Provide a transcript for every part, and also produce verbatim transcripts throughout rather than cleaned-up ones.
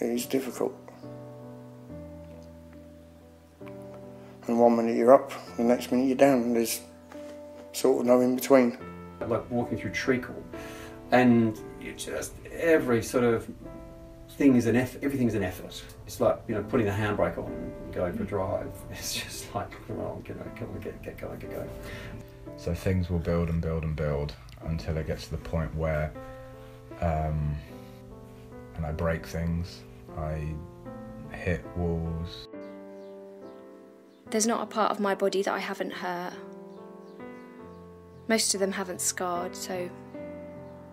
It is difficult. And one minute you're up, the next minute you're down, and there's sort of no in between. Like walking through treacle, and you just, every sort of thing is an effort, everything's an effort. It's like, you know, putting the handbrake on and going for a drive. It's just like, come on, you know, come on, get, get going, get going. So things will build and build and build until it gets to the point where, um, and I break things, I hit walls. There's not a part of my body that I haven't hurt. Most of them haven't scarred, so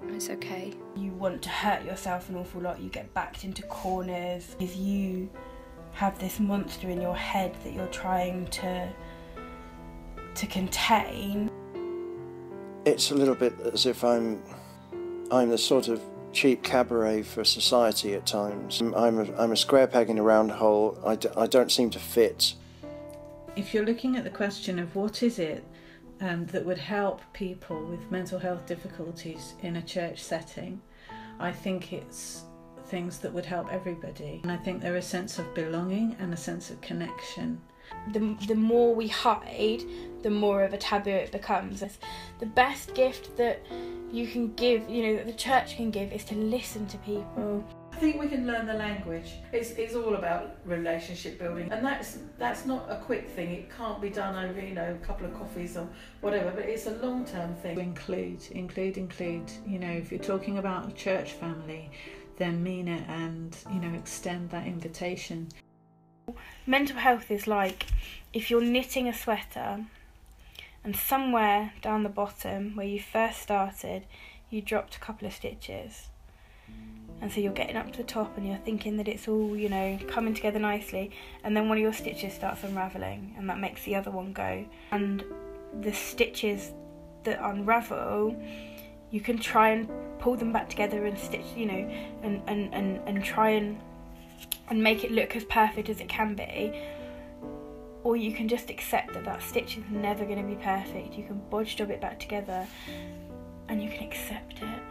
it's okay. You want to hurt yourself an awful lot, you get backed into corners, because you have this monster in your head that you're trying to, to contain. It's a little bit as if I'm, I'm the sort of cheap cabaret for society at times. I'm a, I'm a square peg in a round hole, I, d I don't seem to fit. If you're looking at the question of what is it um, that would help people with mental health difficulties in a church setting, I think it's things that would help everybody. And I think there is a sense of belonging and a sense of connection. The, the more we hide, the more of a taboo it becomes. The best gift that you can give, you know, that the church can give, is to listen to people. I think we can learn the language. It's, it's all about relationship building, and that's that's not a quick thing. It can't be done over, you know, a couple of coffees or whatever, but it's a long-term thing. Include, include, include. You know, if you're talking about a church family, then mean it and, you know, extend that invitation. Mental health is like if you're knitting a sweater and somewhere down the bottom where you first started, you dropped a couple of stitches. And so you're getting up to the top and you're thinking that it's all, you know, coming together nicely, and then one of your stitches starts unravelling and that makes the other one go. And the stitches that unravel, you can try and pull them back together and stitch, you know, and, and, and, and try and, and make it look as perfect as it can be. Or you can just accept that that stitch is never going to be perfect. You can bodge job it back together and you can accept it.